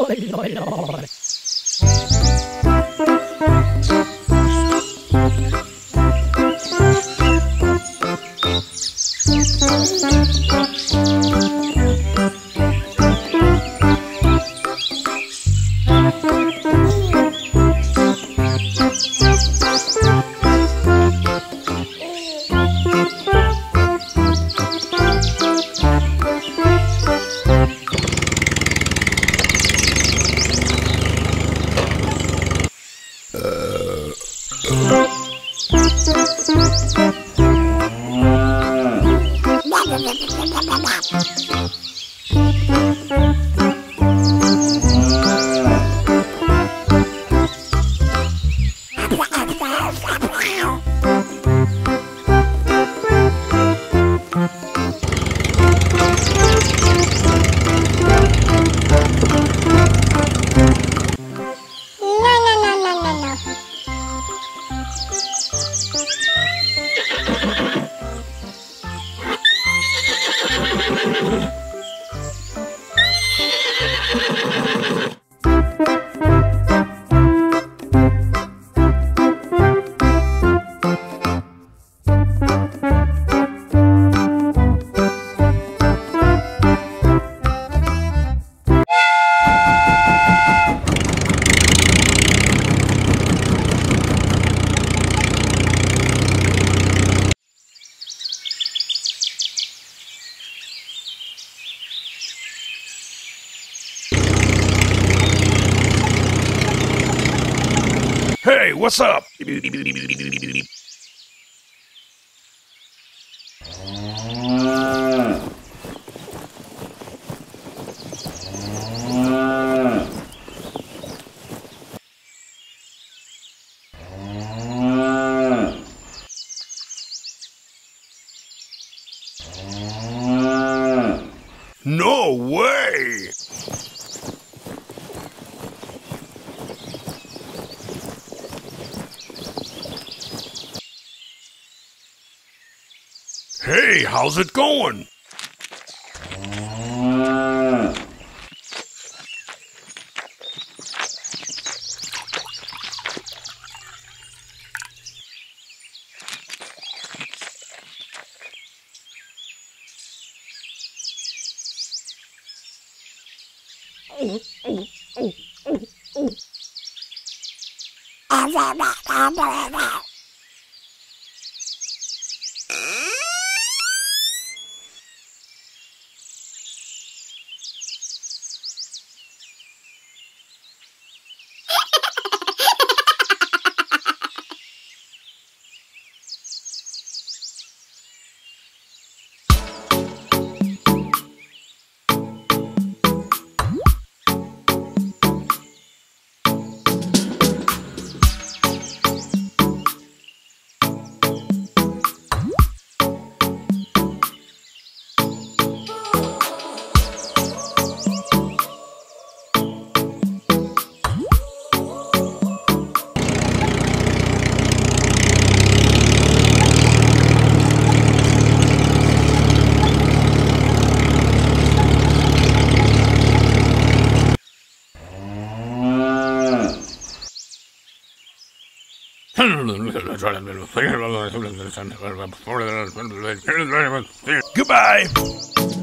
Hey, what's up? No way! Hey, how's it going? Goodbye!